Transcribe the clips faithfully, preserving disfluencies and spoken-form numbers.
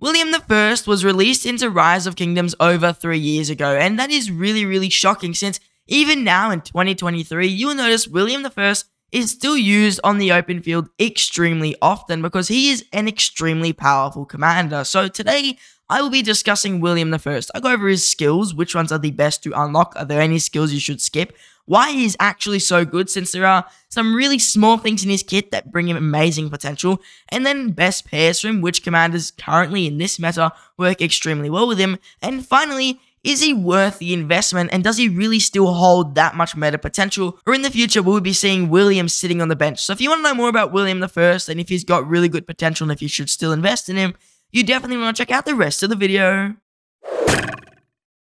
William the First was released into Rise of Kingdoms over three years ago, and that is really, really shocking since even now in twenty twenty-three, you'll notice William the First is still used on the open field extremely often because he is an extremely powerful commander. So today, I will be discussing William the First. I'll go over his skills, which ones are the best to unlock, are there any skills you should skip, why he's actually so good since there are some really small things in his kit that bring him amazing potential, and then best pairs for him, which commanders currently in this meta work extremely well with him, and finally, is he worth the investment and does he really still hold that much meta potential, or in the future will we be seeing William sitting on the bench? So if you want to know more about William the First and if he's got really good potential and if you should still invest in him, you definitely want to check out the rest of the video.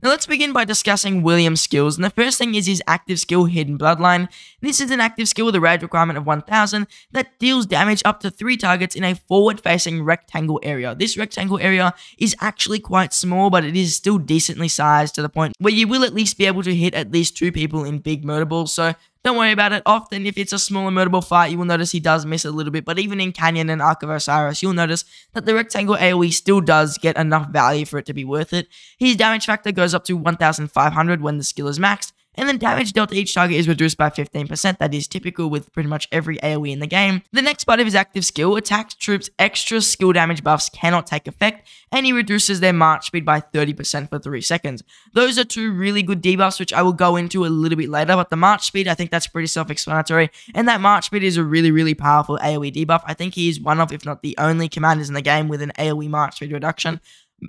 Now let's begin by discussing William's skills, and the first thing is his active skill Hidden Bloodline. This is an active skill with a rage requirement of one thousand that deals damage up to three targets in a forward-facing rectangle area. This rectangle area is actually quite small, but it is still decently sized to the point where you will at least be able to hit at least two people in big murder balls, so don't worry about it. Often, if it's a smaller murderable fight, you will notice he does miss a little bit, but even in Canyon and Ark of Osiris, you'll notice that the rectangle AoE still does get enough value for it to be worth it. His damage factor goes up to one thousand five hundred when the skill is maxed, and then damage dealt to each target is reduced by fifteen percent. That is typical with pretty much every AoE in the game. The next part of his active skill, attacked troops' extra skill damage buffs cannot take effect, and he reduces their march speed by thirty percent for three seconds. Those are two really good debuffs, which I will go into a little bit later, but the march speed, I think that's pretty self-explanatory, and that march speed is a really, really powerful AoE debuff. I think he is one of, if not the only, commanders in the game with an AoE march speed reduction.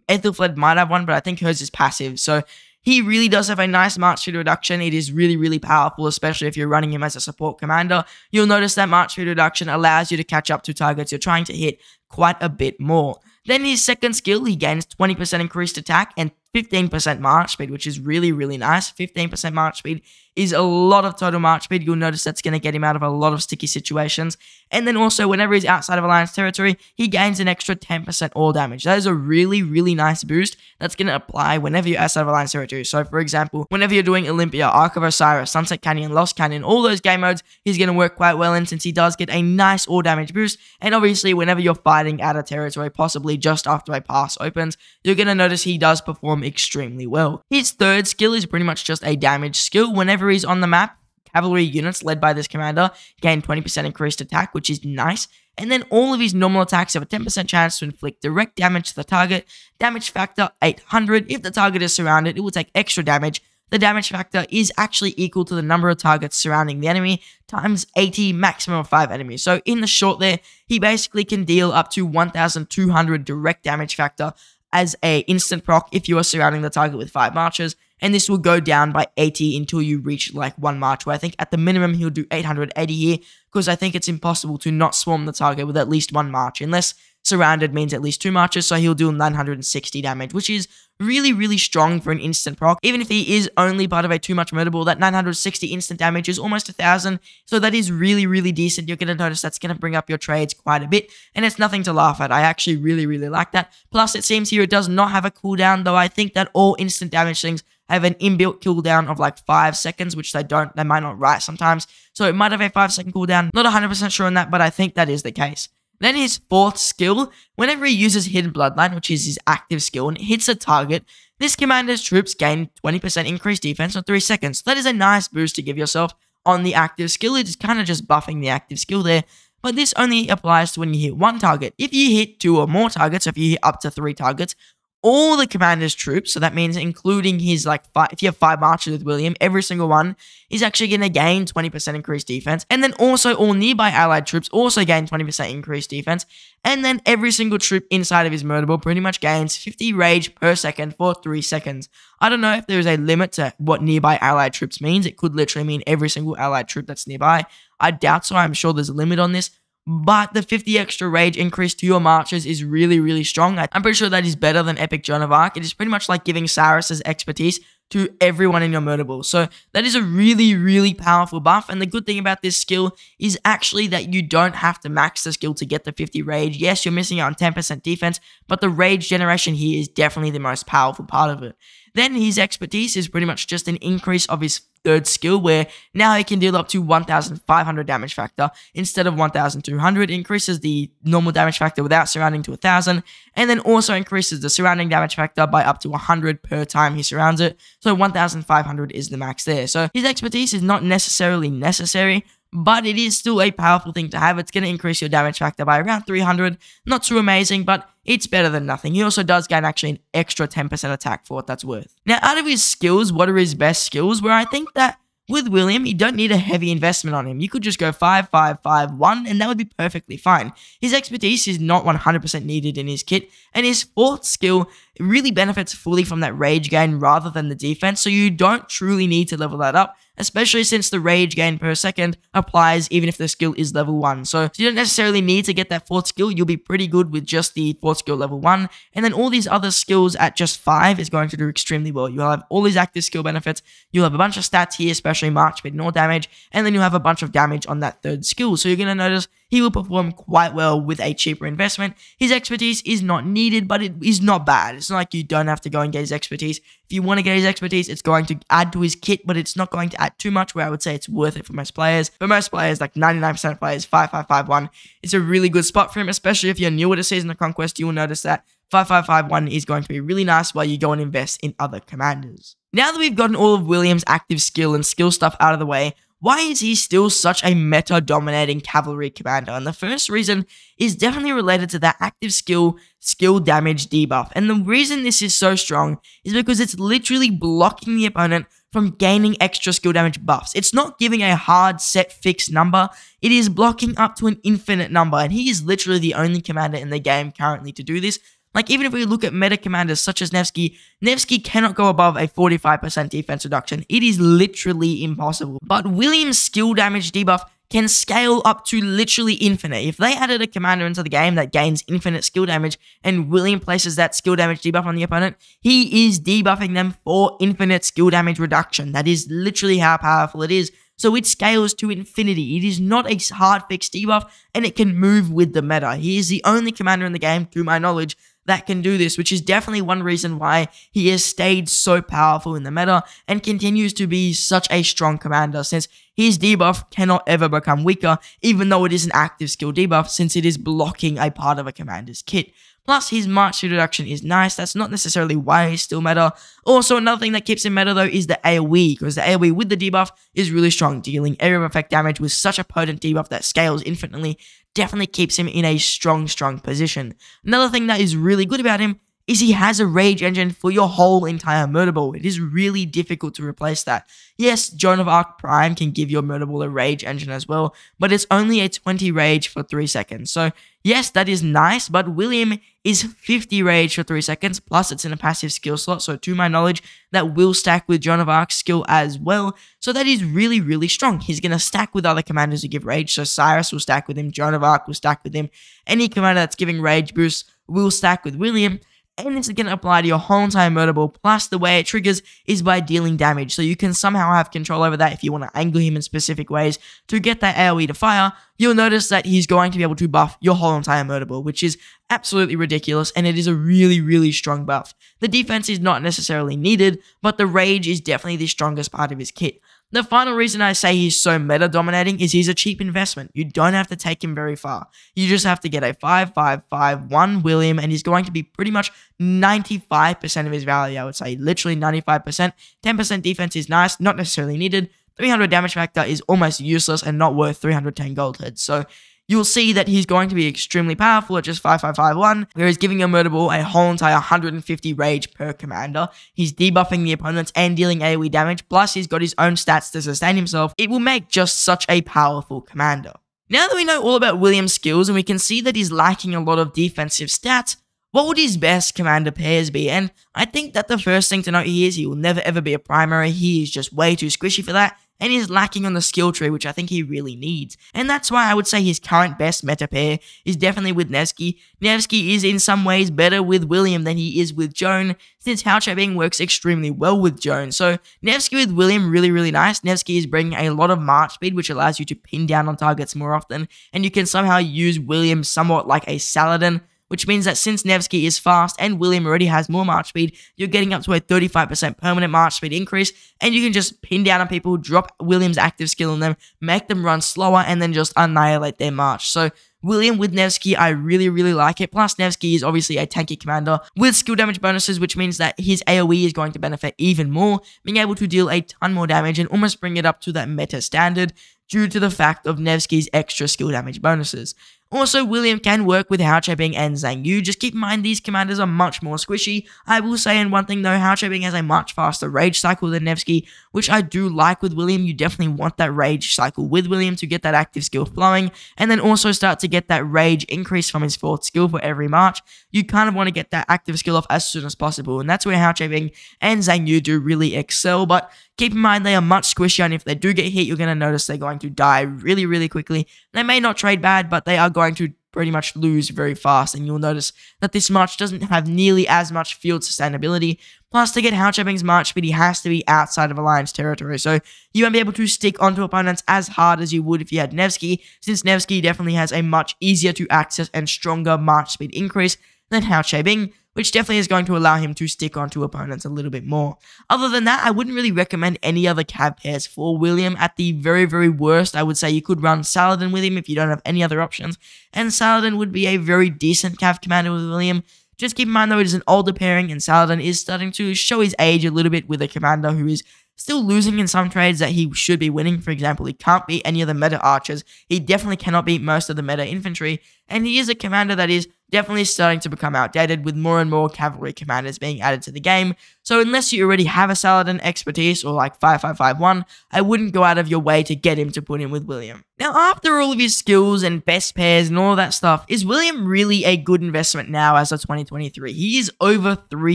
Aethelflaed might have one, but I think hers is passive, so he really does have a nice march speed reduction. It is really, really powerful, especially if you're running him as a support commander. You'll notice that march speed reduction allows you to catch up to targets you're trying to hit quite a bit more. Then his second skill, he gains twenty percent increased attack and fifteen percent march speed, which is really, really nice. fifteen percent march speed is a lot of total march speed. You'll notice that's going to get him out of a lot of sticky situations. And then also, whenever he's outside of Alliance territory, he gains an extra ten percent all damage. That is a really, really nice boost that's going to apply whenever you're outside of Alliance territory. So, for example, whenever you're doing Olympia, Ark of Osiris, Sunset Canyon, Lost Canyon, all those game modes, he's going to work quite well in since he does get a nice all damage boost. And obviously, whenever you're fighting out of territory, possibly just after a pass opens, you're going to notice he does perform extremely well. His third skill is pretty much just a damage skill. Whenever he's on the map, cavalry units led by this commander gain twenty percent increased attack, which is nice. And then all of his normal attacks have a ten percent chance to inflict direct damage to the target. Damage factor eight hundred. If the target is surrounded, it will take extra damage. The damage factor is actually equal to the number of targets surrounding the enemy times eighty, maximum of five enemies. So in the short there, he basically can deal up to one thousand two hundred direct damage factor as a instant proc if you are surrounding the target with five marches, and this will go down by eighty until you reach like one march, where I think at the minimum he'll do eight hundred eighty here, because I think it's impossible to not swarm the target with at least one march, unless surrounded means at least two marches, so he'll do nine hundred sixty damage, which is really, really strong for an instant proc. Even if he is only part of a too much murder ball, that nine hundred sixty instant damage is almost a thousand, so that is really, really decent. You're going to notice that's going to bring up your trades quite a bit, and it's nothing to laugh at. I actually really, really like that. Plus, it seems here it does not have a cooldown, though I think that all instant damage things have an inbuilt cooldown of like five seconds, which they don't, they might not write sometimes, so it might have a five second cooldown. Not one hundred percent sure on that, but I think that is the case. Then his fourth skill, whenever he uses Hidden Bloodline, which is his active skill, and hits a target, this commander's troops gain twenty percent increased defense for three seconds. That is a nice boost to give yourself on the active skill. It's kind of just buffing the active skill there, but this only applies to when you hit one target. If you hit two or more targets, so if you hit up to three targets, all the commander's troops, so that means including his, like, five, if you have five marches with William, every single one is actually going to gain twenty percent increased defense. And then also all nearby allied troops also gain twenty percent increased defense. And then every single troop inside of his murder ball pretty much gains fifty rage per second for three seconds. I don't know if there is a limit to what nearby allied troops means. It could literally mean every single allied troop that's nearby. I doubt so. I'm sure there's a limit on this. But the fifty extra rage increase to your marches is really, really strong. I'm pretty sure that is better than epic Joan of Arc. It is pretty much like giving Cyrus's expertise to everyone in your murder ball. So that is a really, really powerful buff. And the good thing about this skill is actually that you don't have to max the skill to get the fifty rage. Yes, you're missing out on ten percent defense, but the rage generation here is definitely the most powerful part of it. Then his expertise is pretty much just an increase of his third skill, where now he can deal up to one thousand five hundred damage factor instead of one thousand two hundred, increases the normal damage factor without surrounding to one thousand, and then also increases the surrounding damage factor by up to one hundred per time he surrounds it, so one thousand five hundred is the max there. So his expertise is not necessarily necessary, but it is still a powerful thing to have. It's going to increase your damage factor by around three hundred. Not too amazing, but it's better than nothing. He also does gain actually an extra ten percent attack for what that's worth. Now, out of his skills, what are his best skills? Where I think that with William, you don't need a heavy investment on him. You could just go five, five, five, one, and that would be perfectly fine. His expertise is not one hundred percent needed in his kit, and his fourth skill really benefits fully from that rage gain rather than the defense, so you don't truly need to level that up, especially since the rage gain per second applies even if the skill is level one. So you don't necessarily need to get that fourth skill. You'll be pretty good with just the fourth skill level one. And then all these other skills at just five is going to do extremely well. You'll have all these active skill benefits. You'll have a bunch of stats here, especially march, mid, and all damage. And then you'll have a bunch of damage on that third skill. So you're going to notice he will perform quite well with a cheaper investment. His expertise is not needed, but it is not bad. It's not like you don't have to go and get his expertise. If you want to get his expertise, it's going to add to his kit, but it's not going to add too much, where I would say it's worth it for most players. For most players, like ninety-nine percent of players, five five five one is a really good spot for him, especially if you're newer to Season of Conquest. You will notice that five five five one is going to be really nice while you go and invest in other commanders. Now that we've gotten all of William's active skill and skill stuff out of the way, why is he still such a meta-dominating cavalry commander? And the first reason is definitely related to that active skill, skill damage debuff. And the reason this is so strong is because it's literally blocking the opponent from gaining extra skill damage buffs. It's not giving a hard, set, fixed number. It is blocking up to an infinite number. And he is literally the only commander in the game currently to do this. Like, even if we look at meta commanders such as Nevsky, Nevsky cannot go above a forty-five percent defense reduction. It is literally impossible. But William's skill damage debuff can scale up to literally infinite. If they added a commander into the game that gains infinite skill damage and William places that skill damage debuff on the opponent, he is debuffing them for infinite skill damage reduction. That is literally how powerful it is. So it scales to infinity. It is not a hard fixed debuff, and it can move with the meta. He is the only commander in the game, to my knowledge, that can do this, which is definitely one reason why he has stayed so powerful in the meta and continues to be such a strong commander, since his debuff cannot ever become weaker, even though it is an active skill debuff, since it is blocking a part of a commander's kit. Plus, his march speed reduction is nice. That's not necessarily why he's still meta. Also, another thing that keeps him meta, though, is the AoE, because the AoE with the debuff is really strong. Dealing area of effect damage with such a potent debuff that scales infinitely definitely keeps him in a strong, strong position. Another thing that is really good about him is he has a rage engine for your whole entire murder ball. It is really difficult to replace that. Yes, Joan of Arc Prime can give your murder ball a rage engine as well, but it's only a twenty rage for three seconds. So yes, that is nice, but William is fifty rage for three seconds, plus it's in a passive skill slot, so to my knowledge, that will stack with Joan of Arc's skill as well, so that is really, really strong. He's going to stack with other commanders who give rage, so Cyrus will stack with him, Joan of Arc will stack with him, any commander that's giving rage boosts will stack with William. And this is going to apply to your whole entire murder ball, plus the way it triggers is by dealing damage. So you can somehow have control over that if you want to angle him in specific ways to get that AoE to fire. You'll notice that he's going to be able to buff your whole entire murder ball, which is absolutely ridiculous, and it is a really, really strong buff. The defense is not necessarily needed, but the rage is definitely the strongest part of his kit. The final reason I say he's so meta-dominating is he's a cheap investment. You don't have to take him very far. You just have to get a five five five one William, and he's going to be pretty much ninety-five percent of his value, I would say. Literally ninety-five percent. ten percent defense is nice, not necessarily needed. three hundred damage factor is almost useless and not worth three hundred ten gold heads. So you'll see that he's going to be extremely powerful at just five five five one, where he's giving your murder ball a whole entire one hundred fifty rage per commander. He's debuffing the opponents and dealing AoE damage, plus he's got his own stats to sustain himself. It will make just such a powerful commander. Now that we know all about William's skills and we can see that he's lacking a lot of defensive stats, what would his best commander pairs be? And I think that the first thing to note here is he will never ever be a primary. He is just way too squishy for that. And he's lacking on the skill tree, which I think he really needs. And that's why I would say his current best meta pair is definitely with Nevsky. Nevsky is in some ways better with William than he is with Joan, since Hao Chengbing works extremely well with Joan. So Nevsky with William, really, really nice. Nevsky is bringing a lot of march speed, which allows you to pin down on targets more often, and you can somehow use William somewhat like a Saladin, which means that since Nevsky is fast and William already has more march speed, you're getting up to a thirty-five percent permanent march speed increase, and you can just pin down on people, drop William's active skill on them, make them run slower, and then just annihilate their march. So William with Nevsky, I really, really like it. Plus, Nevsky is obviously a tanky commander with skill damage bonuses, which means that his AoE is going to benefit even more, being able to deal a ton more damage and almost bring it up to that meta standard due to the fact of Nevsky's extra skill damage bonuses. Also, William can work with Hao Chengbing and Zhang Yu. Just keep in mind, these commanders are much more squishy. I will say in one thing though, Hao Chengbing has a much faster rage cycle than Nevsky, which I do like with William. You definitely want that rage cycle with William to get that active skill flowing, and then also start to get that rage increase from his fourth skill for every march. You kind of want to get that active skill off as soon as possible, and that's where Hao Chengbing and Zhang Yu do really excel, but keep in mind, they are much squishier, and if they do get hit, you're going to notice they're going to die really, really quickly. They may not trade bad, but they are going to pretty much lose very fast, and you'll notice that this march doesn't have nearly as much field sustainability. Plus, to get Hao Chengbing's march speed, he has to be outside of Alliance territory, so you won't be able to stick onto opponents as hard as you would if you had Nevsky, since Nevsky definitely has a much easier to access and stronger march speed increase than Hao Chengbing, which definitely is going to allow him to stick onto opponents a little bit more. Other than that, I wouldn't really recommend any other cav pairs for William. At the very, very worst, I would say you could run Saladin with him if you don't have any other options, and Saladin would be a very decent cav commander with William. Just keep in mind though, it is an older pairing, and Saladin is starting to show his age a little bit with a commander who is still losing in some trades that he should be winning. For example, he can't beat any of the meta archers, he definitely cannot beat most of the meta infantry, and he is a commander that is definitely starting to become outdated with more and more cavalry commanders being added to the game. So unless you already have a Saladin expertise or like five five five one, I wouldn't go out of your way to get him to put in with William. Now, after all of his skills and best pairs and all that stuff, is William really a good investment now as of twenty twenty-three? He is over three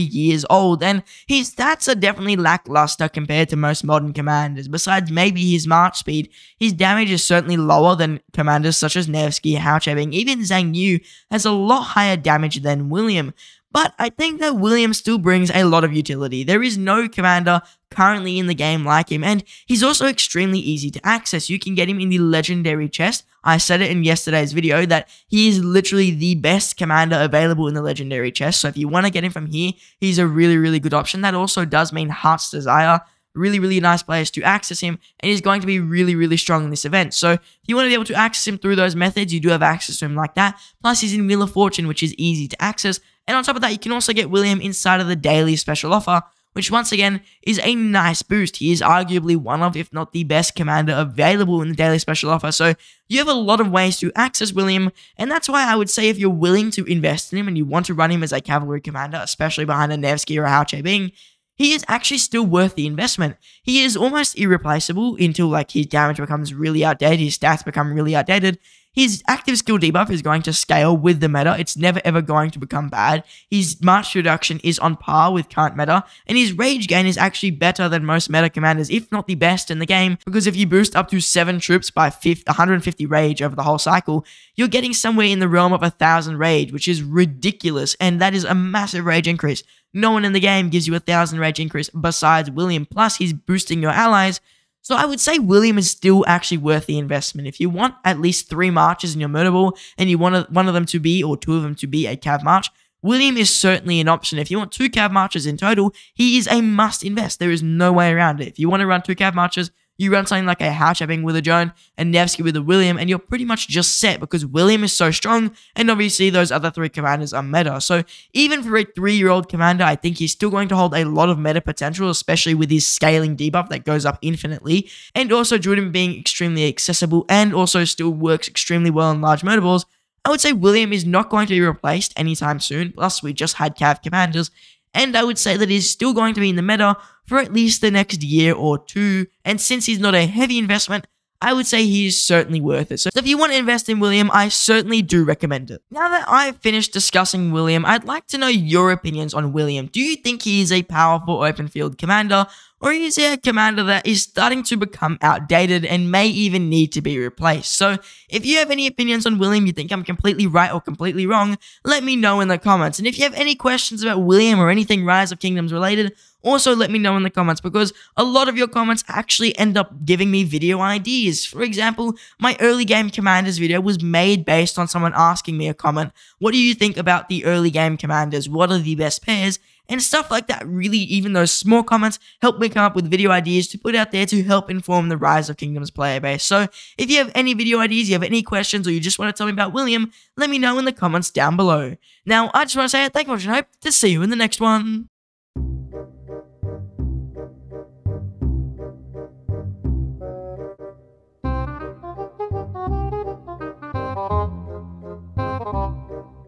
years old, and his stats are definitely lackluster compared to most modern commanders. Besides maybe his march speed, his damage is certainly lower than commanders such as Nevsky, Hao Chengbing, even Zhang Yu has a lot higher damage than William, but I think that William still brings a lot of utility. There is no commander currently in the game like him, and he's also extremely easy to access. You can get him in the legendary chest. I said it in yesterday's video that he is literally the best commander available in the legendary chest, so if you want to get him from here, he's a really, really good option. That also does mean Heart's Desire. Really, really nice players to access him, and he's going to be really, really strong in this event. So if you want to be able to access him through those methods, you do have access to him like that. Plus, he's in Wheel of Fortune, which is easy to access. And on top of that, you can also get William inside of the daily special offer, which once again is a nice boost. He is arguably one of, if not the best commander available in the daily special offer. So you have a lot of ways to access William, and that's why I would say if you're willing to invest in him and you want to run him as a cavalry commander, especially behind a Nevsky or a Hao Chengbing, he is actually still worth the investment. He is almost irreplaceable until like his damage becomes really outdated, his stats become really outdated. His active skill debuff is going to scale with the meta. It's never ever going to become bad. His march reduction is on par with current meta, and his rage gain is actually better than most meta commanders, if not the best in the game, because if you boost up to seven troops by one hundred fifty rage over the whole cycle, you're getting somewhere in the realm of one thousand rage, which is ridiculous, and that is a massive rage increase. No one in the game gives you a one thousand rage increase besides William, plus he's boosting your allies. So I would say William is still actually worth the investment. If you want at least three marches in your murder ball, and you want one of them to be, or two of them to be, a cav march, William is certainly an option. If you want two cav marches in total, he is a must invest. There is no way around it. If you want to run two cav marches, you run something like a Hao Chengbing with a Joan and Nevsky with a William, and you're pretty much just set because William is so strong, and obviously those other three commanders are meta. So even for a three-year-old commander, I think he's still going to hold a lot of meta potential, especially with his scaling debuff that goes up infinitely, and also due to him being extremely accessible and also still works extremely well in large murder balls. I would say William is not going to be replaced anytime soon, plus we just had cav commanders, and I would say that he's still going to be in the meta for at least the next year or two, and since he's not a heavy investment, I would say he is certainly worth it. So if you want to invest in William, I certainly do recommend it. Now that I've finished discussing William, I'd like to know your opinions on William. Do you think he is a powerful open field commander, or is he a commander that is starting to become outdated and may even need to be replaced? So if you have any opinions on William, you think I'm completely right or completely wrong, let me know in the comments. And if you have any questions about William or anything Rise of Kingdoms related, Also, let me know in the comments, because a lot of your comments actually end up giving me video ideas. For example, my early game commanders video was made based on someone asking me a comment, what do you think about the early game commanders? What are the best pairs? And stuff like that. Really, even those small comments help me come up with video ideas to put out there to help inform the Rise of Kingdoms player base. So if you have any video ideas, you have any questions, or you just want to tell me about William, let me know in the comments down below. Now, I just want to say thank you for watching, I hope to see you in the next one.